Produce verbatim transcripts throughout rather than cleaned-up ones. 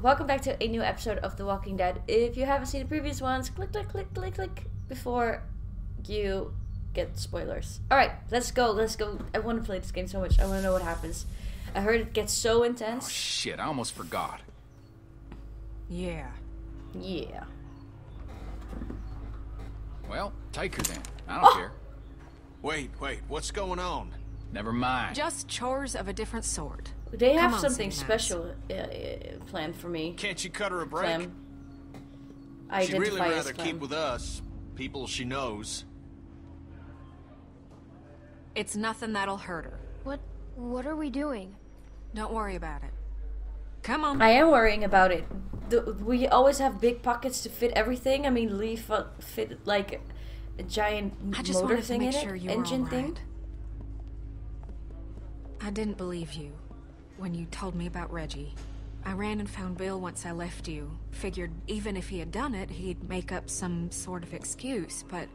Welcome back to a new episode of The Walking Dead. If you haven't seen the previous ones, click, click, click, click, click before you get spoilers. Alright, let's go, let's go. I want to play this game so much. I want to know what happens. I heard it gets so intense. Oh, shit, I almost forgot. Yeah. Yeah. Well, take her then. I don't oh. care. Wait, wait, what's going on? Never mind. Just chores of a different sort. They have on, something special uh, uh, planned for me. Can't you cut her a break? Clem. I She'd really rather keep with us, people she knows. It's nothing that'll hurt her. What? What are we doing? Don't worry about it. Come on. I am worrying about it. The, we always have big pockets to fit everything. I mean, leave uh, fit like a giant I just motor thing to make in sure it, you engine right. thing. I didn't believe you when you told me about Reggie. I ran and found Bill once I left you. Figured even if he had done it, he'd make up some sort of excuse, but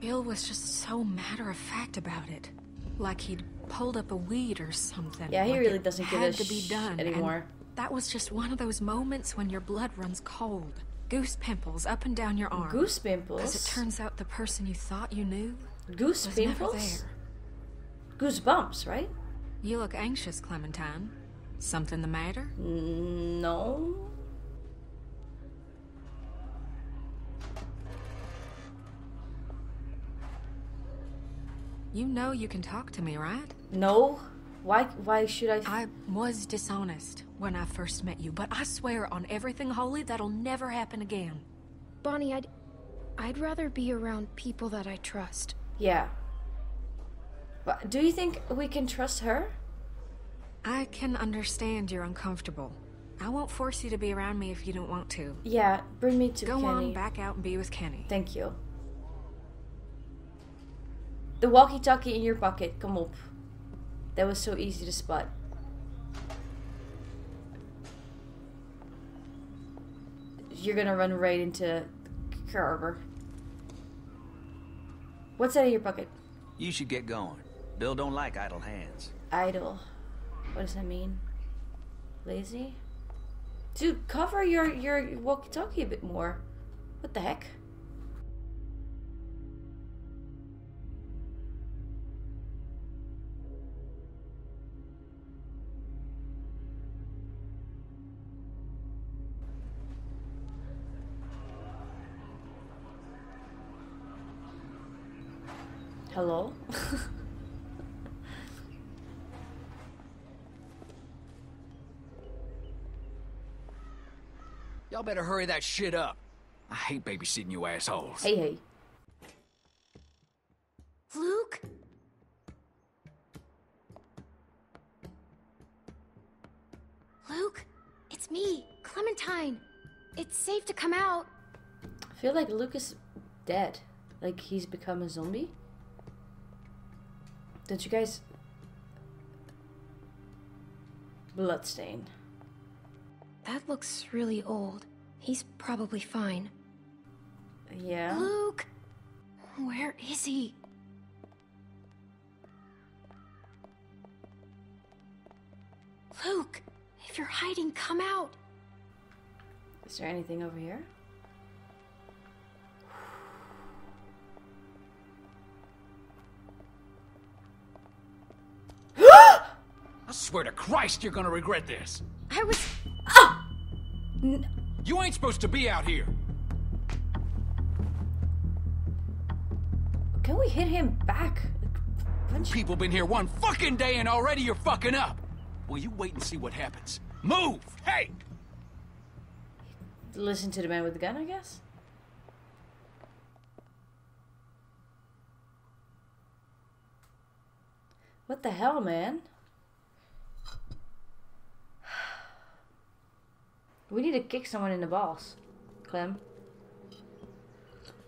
Bill was just so matter-of-fact about it. Like he'd pulled up a weed or something. Yeah, he like really doesn't give a shit anymore. And that was just one of those moments when your blood runs cold. Goose pimples up and down your arm. Goose pimples? Because it turns out the person you thought you knew Goose was pimples? Never there. Goosebumps, right? You look anxious, Clementine. Something the matter? No. You know you can talk to me, right? No. Why, why should I? I was dishonest when I first met you, but I swear on everything holy that'll never happen again. Bonnie, I'd, I'd rather be around people that I trust. Yeah. But do you think we can trust her? I can understand you're uncomfortable. I won't force you to be around me if you don't want to. Yeah, bring me to Go Kenny. Go on, back out and be with Kenny. Thank you. The walkie-talkie in your pocket, come up. That was so easy to spot. You're gonna run right into Carver. What's that in your pocket? You should get going. Bill don't like idle hands. Idle. What does that mean? Lazy? Dude, cover your, your walkie-talkie a bit more. What the heck? Hello? Y'all better hurry that shit up. I hate babysitting you assholes. Hey, hey. Luke? Luke? It's me, Clementine. It's safe to come out. I feel like Luke is dead. Like he's become a zombie. Don't you guys... Bloodstain. That looks really old. He's probably fine. Yeah? Luke! Where is he? Luke! If you're hiding, come out! Is there anything over here? I swear to Christ, you're gonna regret this. I was... Ah! N you ain't supposed to be out here. Can we hit him back? Bunch People been here one fucking day and already you're fucking up. Well, you wait and see what happens. Move! Hey! Listen to the man with the gun, I guess? What the hell, man? We need to kick someone in the balls, Clem.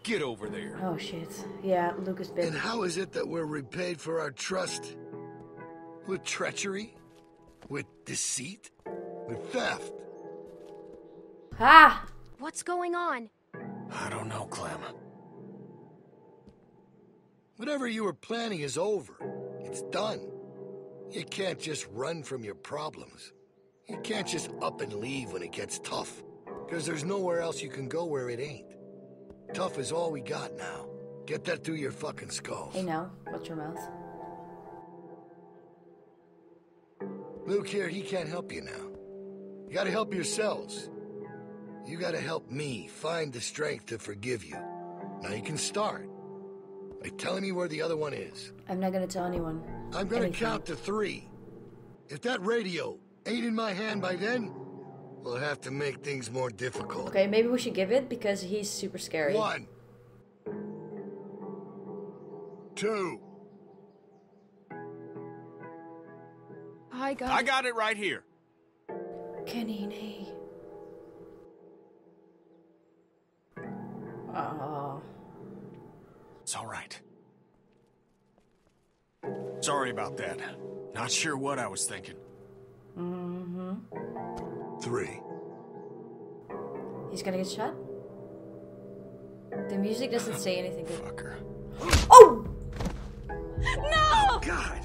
Get over there. Oh, shit. Yeah, Lucas big. And how is it that we're repaid for our trust? With treachery? With deceit? With theft? Ah! What's going on? I don't know, Clem. Whatever you were planning is over. It's done. You can't just run from your problems. You can't just up and leave when it gets tough, because there's nowhere else you can go where it ain't. Tough is all we got now. Get that through your fucking skull. Hey, now, what's your mouth? Luke here, he can't help you now. You gotta help yourselves. You gotta help me find the strength to forgive you. Now you can start by telling me where the other one is. I'm not gonna tell anyone. I'm gonna anything. Count to three. If that radio ain't in my hand by then, we'll have to make things more difficult. Okay, maybe we should give it because he's super scary. One. Two. I got I it. got it right here. Kenny. Oh. It's all right. Sorry about that. Not sure what I was thinking. Mm-hmm. Three. He's gonna get shot? The music doesn't say anything good. Fucker. Oh! No! God!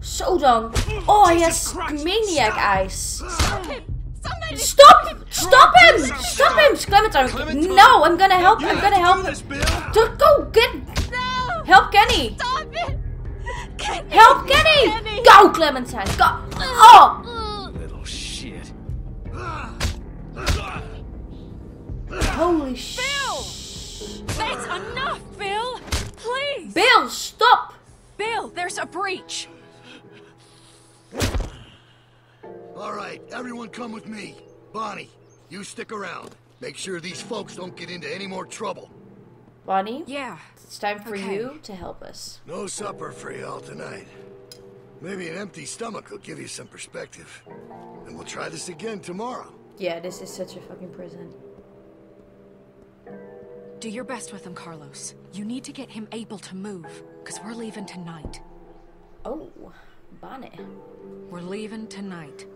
So dumb. Oh, he has maniac eyes. Stop him! Somebody stop! Him. Stop him! Stop him! Clementine. Clementine. No, I'm gonna help. You I'm gonna help. Just go get. No. Help Kenny. Stop it. Kenny. Help Kenny. Kenny. Go, Clementine. Go. Oh. Little shit. Holy shit. Bill. Sh That's enough, Bill. Please. Bill, stop. Bill, there's a breach. All right, everyone come with me. Bonnie, you stick around. Make sure these folks don't get into any more trouble. Bonnie? Yeah. It's time for okay. you to help us. No supper for y'all tonight. Maybe an empty stomach will give you some perspective. And we'll try this again tomorrow. Yeah, this is such a fucking prison. Do your best with him, Carlos. You need to get him able to move, because we're leaving tonight. Oh. Bonnie. We're leaving tonight.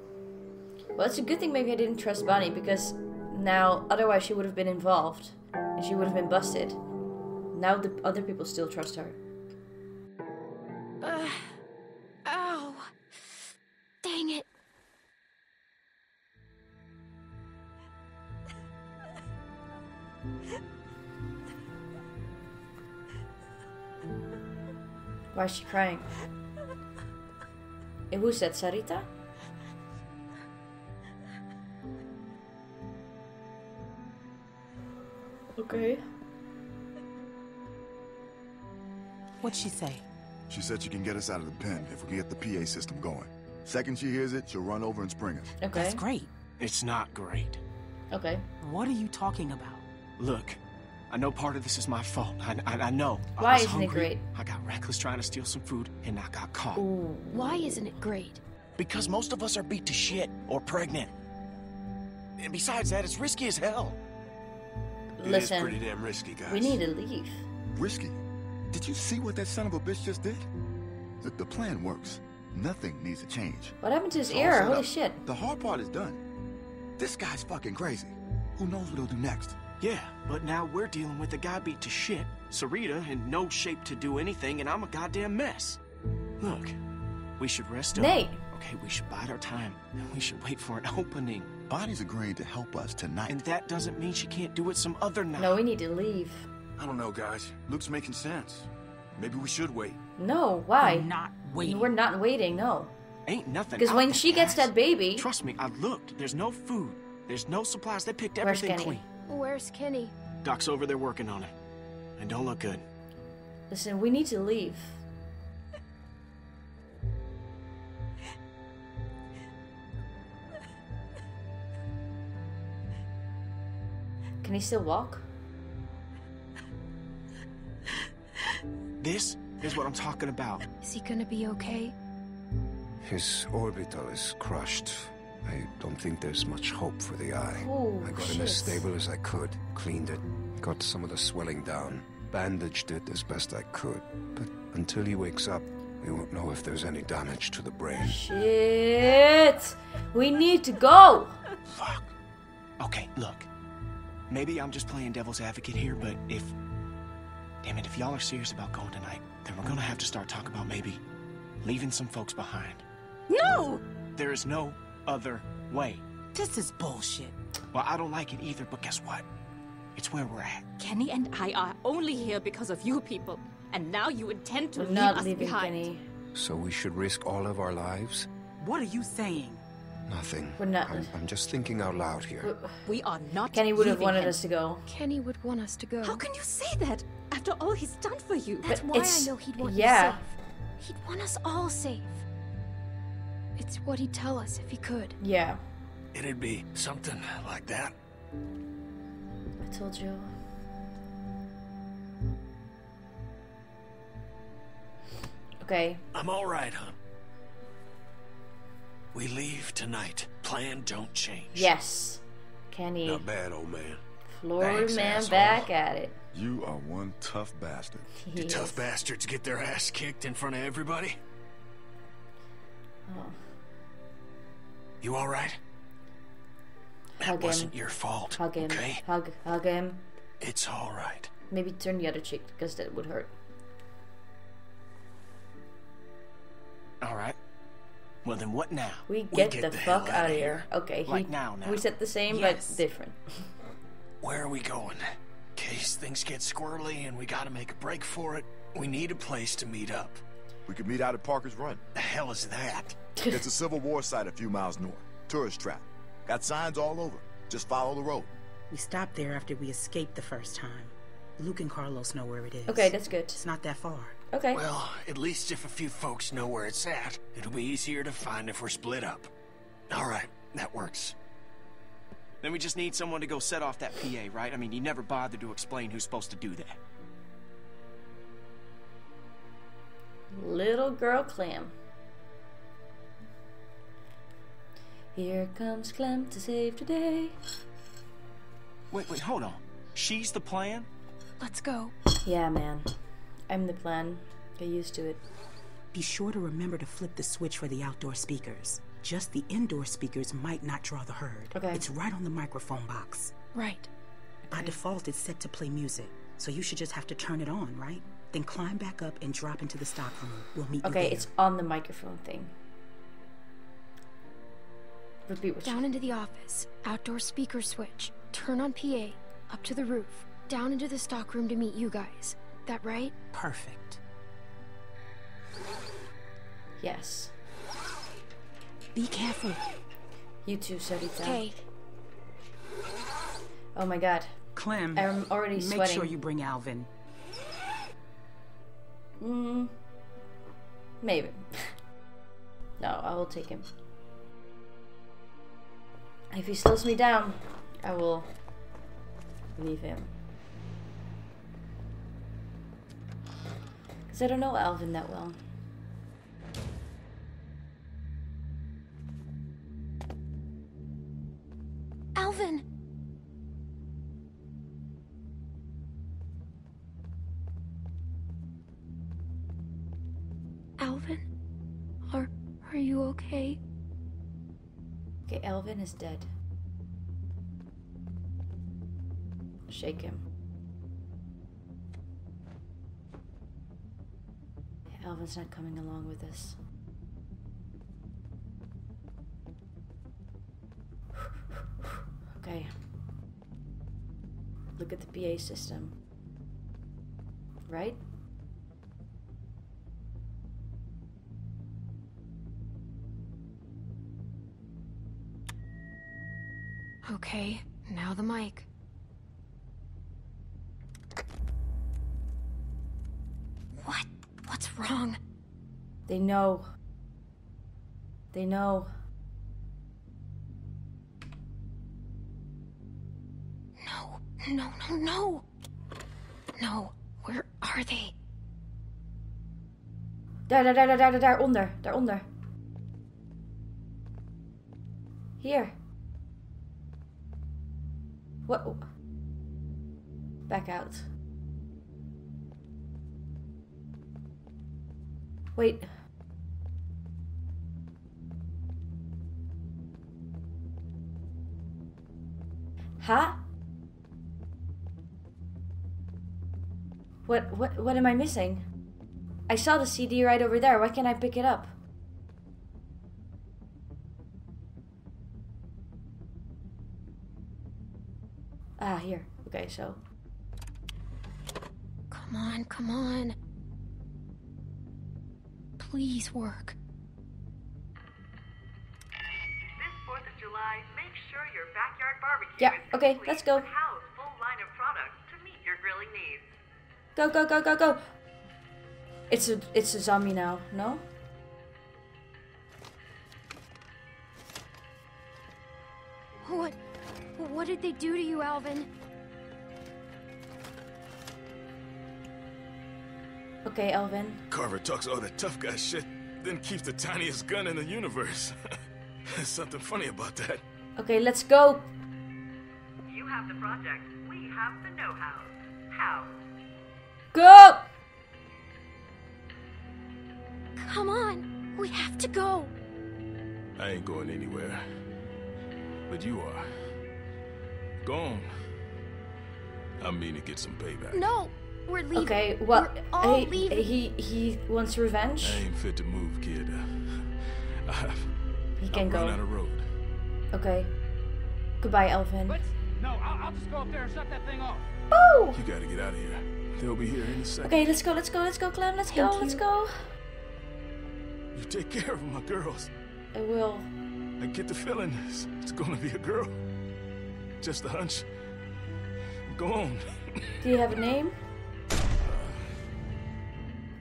Well, it's a good thing maybe I didn't trust Bonnie, because now, otherwise she would have been involved, and she would have been busted. Now the other people still trust her. Uh, ow. Dang it. Why is she crying? And who said Sarita? Okay. What'd she say? She said she can get us out of the pen if we can get the P A system going. Second she hears it, she'll run over and spring us. Okay. That's great. It's not great. Okay. What are you talking about? Look, I know part of this is my fault. I, I, I know. Why I was isn't hungry. it great? I got reckless trying to steal some food, and I got caught. Ooh. Why isn't it great? Because most of us are beat to shit or pregnant. And besides that, it's risky as hell. Listen, it is pretty damn risky, guys. We need to leave. Risky? Did you see what that son of a bitch just did? The, the plan works. Nothing needs to change. What happened to his ear? Holy shit. The hard part is done. This guy's fucking crazy. Who knows what he'll do next? Yeah, but now we're dealing with a guy beat to shit, Sarita in no shape to do anything, and I'm a goddamn mess. Look, we should rest up. Nate. Okay, we should bide our time, and we should wait for an opening. Bonnie's agreeing to help us tonight. And that doesn't mean she can't do it some other night. No, we need to leave. I don't know, guys. Luke's making sense. Maybe we should wait. No, why? We're not waiting. We're not waiting, no. Ain't nothing. Because when she gets that baby... Trust me, I looked. There's no food. There's no supplies. They picked everything clean. Where's Kenny? Doc's over there working on it. And don't look good. Listen, we need to leave. Can he still walk? This is what I'm talking about. Is he gonna be okay? His orbital is crushed. I don't think there's much hope for the eye. Oh, I got shit. him as stable as I could, cleaned it, got some of the swelling down, bandaged it as best I could. But until he wakes up, we won't know if there's any damage to the brain. Shit! We need to go! Fuck. Okay, look. Maybe I'm just playing devil's advocate here, but if... Damn it, if y'all are serious about going tonight, then we're gonna have to start talking about maybe leaving some folks behind. No! There is no other way. This is bullshit. Well, I don't like it either, but guess what? It's where we're at. Kenny and I are only here because of you people. And now you intend to leave us behind. Kenny. So we should risk all of our lives? What are you saying? Nothing. We're not. I'm, I'm just thinking out loud here. We are not. Kenny would have wanted him. us to go. Kenny would want us to go. How can you say that? After all he's done for you. That's but why I know he'd want yeah. you safe. He'd want us all safe. It's what he'd tell us if he could. Yeah. It'd be something like that. I told you. Okay. I'm all right, huh? We leave tonight. Plan don't change. Yes. Kenny. Not bad, old man. Florida Thanks, man asshole. Back at it. You are one tough bastard. Do tough bastards get their ass kicked in front of everybody? Oh. You all right? That hug wasn't him. your fault. Hug him. Okay? Hug, hug him. It's all right. Maybe turn the other cheek because that would hurt. All right. Well, then what now? We get, we get the, the fuck out of here. here. Okay, like he, now, now. We said the same, yes. but different. Where are we going? In case things get squirrely and we gotta make a break for it, we need a place to meet up. We could meet out at Parker's Run. The hell is that? It's a Civil War site a few miles north. Tourist trap. Got signs all over. Just follow the road. We stopped there after we escaped the first time. Luke and Carlos know where it is. Okay, that's good. It's not that far. Okay. Well, at least if a few folks know where it's at, it'll be easier to find if we're split up. All right, that works. Then we just need someone to go set off that P A, right? I mean, you never bothered to explain who's supposed to do that. Little girl Clem. Here comes Clem to save today. Wait, wait, hold on. She's the plan? Let's go. Yeah, man. I'm the plan. Get used to it. Be sure to remember to flip the switch for the outdoor speakers. Just the indoor speakers might not draw the herd. Okay. It's right on the microphone box. Right. By okay. default, it's set to play music, so you should just have to turn it on, right? Then climb back up and drop into the stock room. We'll meet Okay, you there. It's on the microphone thing. Repeat what Down you... into the office. Outdoor speaker switch. Turn on P A. Up to the roof. Down into the stock room to meet you guys. That right? Perfect. Yes. Be careful. You too, Sarita. Okay. Oh my God. Clem. I'm already make sweating. Make sure you bring Alvin. Hmm. Maybe. No, I will take him. If he slows me down, I will leave him. I don't know Alvin that well. Alvin! Alvin? Are, are you okay? Okay, Alvin is dead. Shake him. Alvin's not coming along with us. Okay. Look at the P A system. Right? Okay, now the mic. What's wrong? They know. They know. No, no, no, no. No, where are they? Daar, daar, daar, daar, daar, daaronder, daaronder. Here. Whoa. Back out. Wait. Huh? What, what, what am I missing? I saw the C D right over there. Why can't I pick it up? Ah, here. Okay, so. Come on, come on. Please work. This fourth of July, make sure your backyard barbecue yeah, is okay, let's go. House full line of products to meet your grilling needs. Go, go, go, go, go. It's a it's a zombie now, no? What what did they do to you, Alvin? Okay, Alvin. Carver talks all the tough guy shit, then keeps the tiniest gun in the universe. There's something funny about that. Okay, let's go. You have the project. We have the know-how. How? Go! Come on, we have to go. I ain't going anywhere. But you are. Go on. I mean to get some payback. No, we're leaving. Okay, well, I, he he wants revenge. I ain't fit to move, kid. I've, he can I've go. Run out of road. Okay. Goodbye, Alvin. But, no, I'll, I'll just go up there and shut that thing off. Oh! You gotta get out of here. They'll be here in a second. Okay, let's go, let's go, let's go, Clem. Let's Thank go, you. let's go. You take care of my girls. I will. I get the feeling it's gonna be a girl. Just a hunch. Go on. Do you have a name?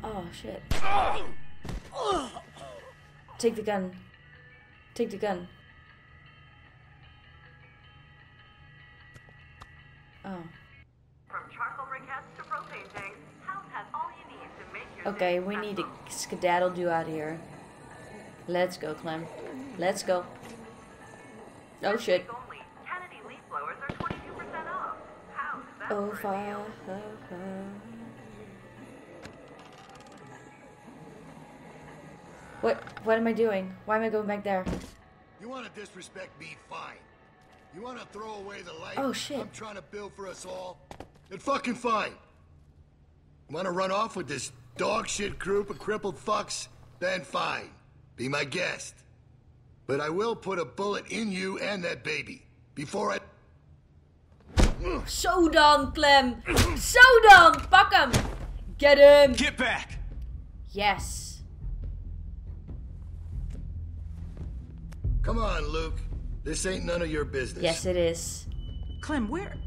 Oh shit. Take the gun. Take the gun. Oh. From charcoal briquettes to propane tanks, House has all you need to make your Okay, we need to skedaddle you out of here. Let's go, Clem. Let's go. Oh shit. Oh, fire. What? What am I doing? Why am I going back there? You want to disrespect me? Fine. You want to throw away the light oh, shit. I'm trying to build for us all? Then fucking fine. Want to run off with this dog shit group of crippled fucks? Then fine. Be my guest. But I will put a bullet in you and that baby before I. So done, Clem. So done. Fuck him. Get him. Get back. Yes. Come on, Luke. This ain't none of your business. Yes, it is. Clem, where?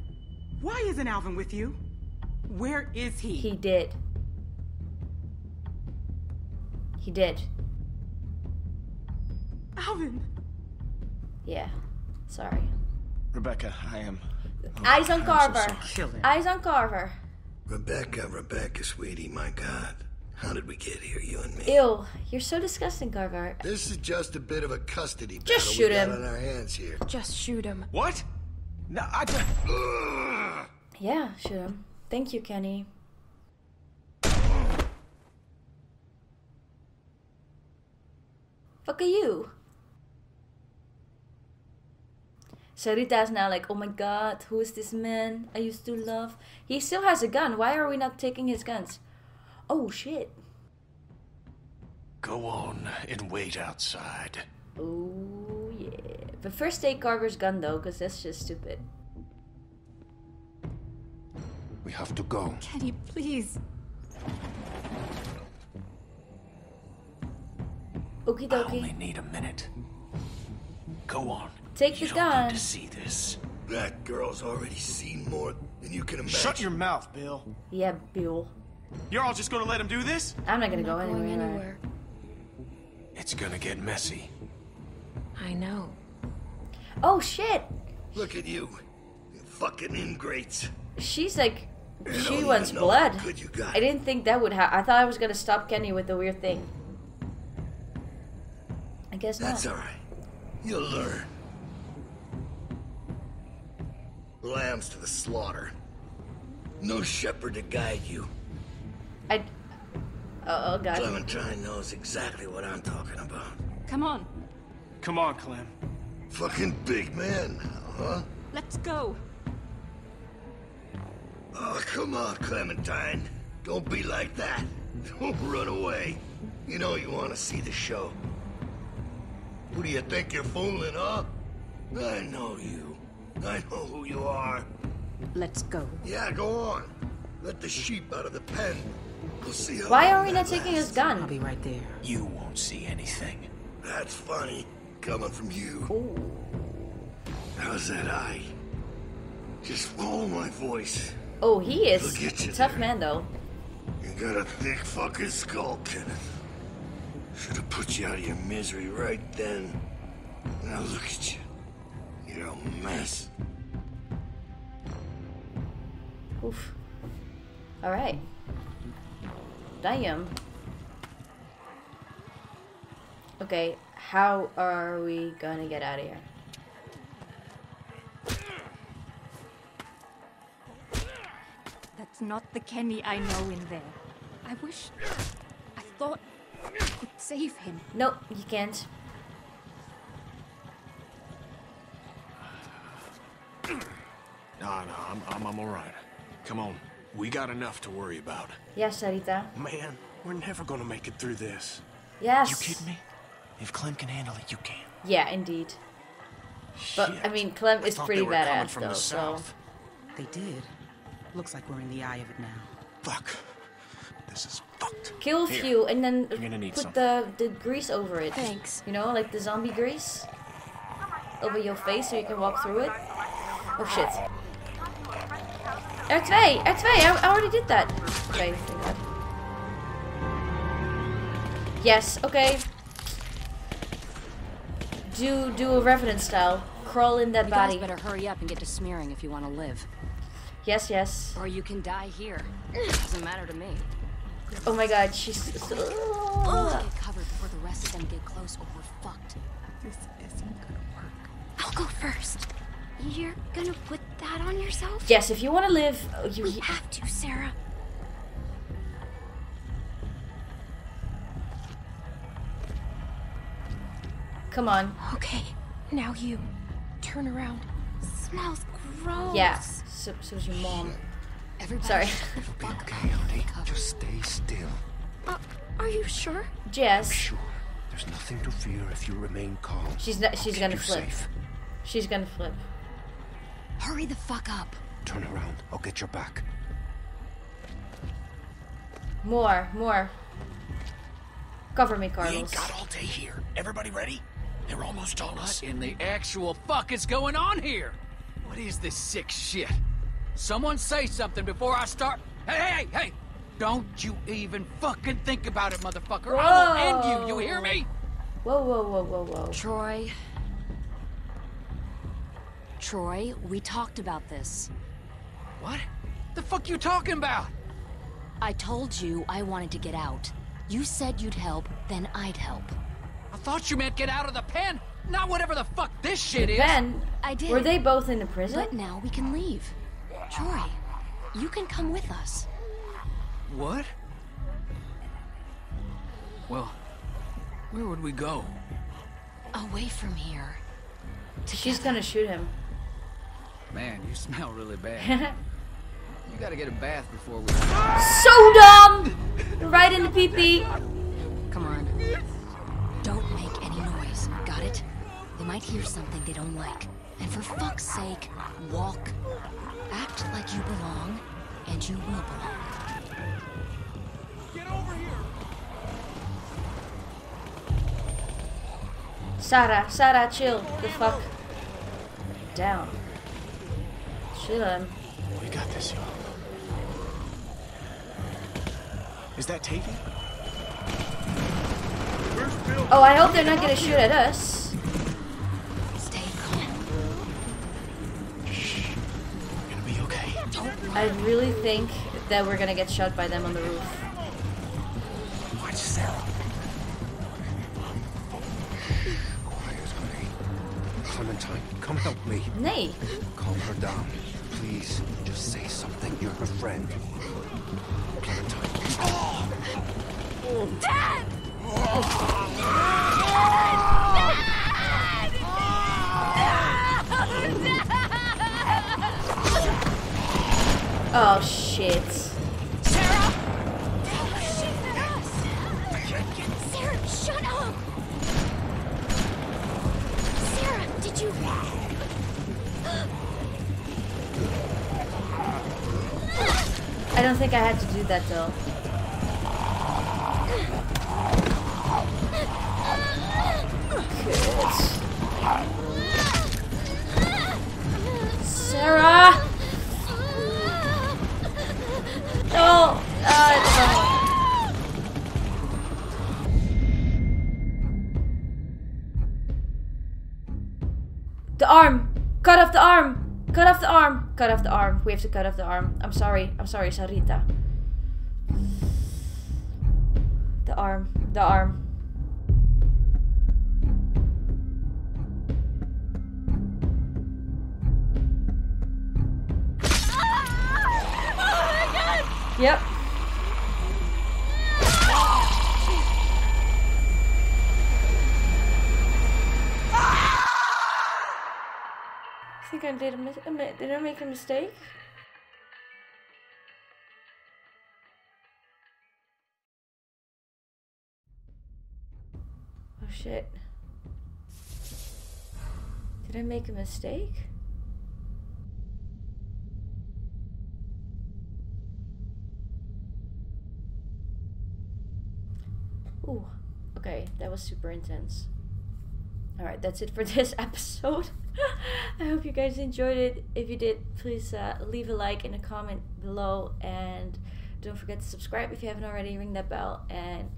Why isn't Alvin with you? Where is he? He did. He did. Alvin. Yeah. Sorry. Rebecca, I am. Oh, Eyes on Carver. So Eyes on Carver. Rebecca, Rebecca, sweetie, my God. How did we get here, you and me? Ew, you're so disgusting, Carver. This is just a bit of a custody battle. Just shoot him. On our hands here. Just shoot him. What? No, I just. Ugh. Yeah, shoot him. Thank you, Kenny. Fuck are you? Sarita is now like, oh my god, who is this man I used to love? He still has a gun. Why are we not taking his guns? Oh shit. Go on and wait outside. Oh yeah. But first take Carver's gun though, because that's just stupid. We have to go. Kenny, please. Okie dokie. I only need a minute. Go on. Take the gun. To see this. That girl's already seen more than you can imagine. Shut your mouth, Bill. Yeah, Bill. You're all just gonna let him do this? I'm not gonna I'm go not anywhere. Going anywhere. It's gonna get messy. I know. Oh shit! Look at you, you fucking ingrates. She's like, and she wants blood. You got. I didn't think that would happen. I thought I was gonna stop Kenny with the weird thing. I guess That's not. That's all right. You'll learn. Lambs to the slaughter. No shepherd to guide you. I. Uh oh, God. Clementine knows exactly what I'm talking about. Come on. Come on, Clem. Fucking big man now, huh? Let's go. Oh, come on, Clementine. Don't be like that. Don't run away. You know you want to see the show. Who do you think you're fooling, huh? I know you. I know who you are. Let's go. Yeah, go on. Let the sheep out of the pen. We'll see how. Why are we not taking his gun? I'll be right there. You won't see anything. That's funny, coming from you. Oh. How's that eye? Just follow my voice. Oh, he is a tough man, though. You got a thick fucking skull, Kenneth. Should have put you out of your misery right then. Now look at you. You're a mess. Oof. All right. Damn. Okay, how are we gonna get out of here? That's not the Kenny I know in there. I wish... I thought I could save him. No, you can't. Nah, nah, I'm, I'm, I'm alright. Come on, we got enough to worry about. Yes, Sarita. Man, we're never gonna make it through this. Yes. You kidding me? If Clem can handle it, you can. Yeah, indeed. Shit. But I mean, Clem is pretty badass though. The south. So they did. Looks like we're in the eye of it now. Fuck. This is fucked. Kill a few and then put the, the grease over it. Thanks. You know, like the zombie grease over your face so you can walk through it. Oh shit. R two, R two. I, I already did that. Okay. Yes. Okay. Do do a revenant style. Crawl in that you body. You guys better hurry up and get to smearing if you want to live. Yes, yes. Or you can die here. Doesn't matter to me. Oh my God, she's. Oh. Get covered before the rest of them get close, or we're fucked. This isn't gonna work. I'll go first. You're gonna put that on yourself? Yes, if you want to live, you we have to, Sarah. Come on. Okay, now you turn around. Smells gross. Yeah. So, so's your mom. Everybody. Sorry. Be okay, honey. Just stay still. Uh, are you sure? Yes. I'm sure. There's nothing to fear if you remain calm. She's not. She's gonna flip. Safe. She's gonna flip. Hurry the fuck up. Turn around. I'll get your back. More. More. Cover me, Carlos. We ain't got all day here. Everybody ready? They're almost on us. What in the actual fuck is going on here? What is this sick shit? Someone say something before I start. Hey, hey, hey! Don't you even fucking think about it, motherfucker. Whoa. I will end you, you hear me? Whoa, whoa, whoa, whoa, whoa. Troy. Troy, we talked about this. What? The fuck you talking about? I told you I wanted to get out. You said you'd help, then I'd help. I thought you meant get out of the pen, not whatever the fuck this shit is. Ben, I did. Were they both in the prison? But now we can leave. Troy, you can come with us. What? Well, where would we go? Away from here. Together. She's gonna shoot him. Man, you smell really bad. You gotta get a bath before we. So dumb! Right in the pee pee. Come on. Don't make any noise, got it? They might hear something they don't like. And for fuck's sake, walk. Act like you belong, and you will belong. Get over here! Sarah, Sarah, chill the fuck down. Chill him. We got this, y'all. Is that taking? Oh, I hope they're not gonna shoot at us. Stay calm. Shh. You're gonna be okay. Don't I really think that we're gonna get shot by them on the roof. Watch Sarah. Quiet, honey. Clementine, come help me. Nay. Calm her down. Please, just say something. You're her friend. Clementine. Oh! Dad! Oh shit. Sarah! Sarah, shut up! Sarah, did you... I don't think I had to do that though. Good. Sarah! No! Uh, the arm! Cut off the arm! Cut off the arm! Cut off the arm. We have to cut off the arm. I'm sorry. I'm sorry, Sarita. The arm. The arm. Oh my God. Yep. I think I did a did I make a mistake? Oh shit. Did I make a mistake? Ooh, okay, that was super intense. Alright, that's it for this episode. I hope you guys enjoyed it. If you did, please uh, leave a like and a comment below. And don't forget to subscribe if you haven't already. Ring that bell. And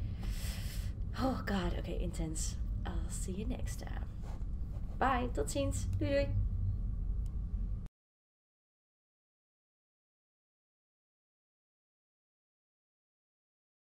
oh god, okay, intense. I'll see you next time. Bye, tot ziens. Doei doei.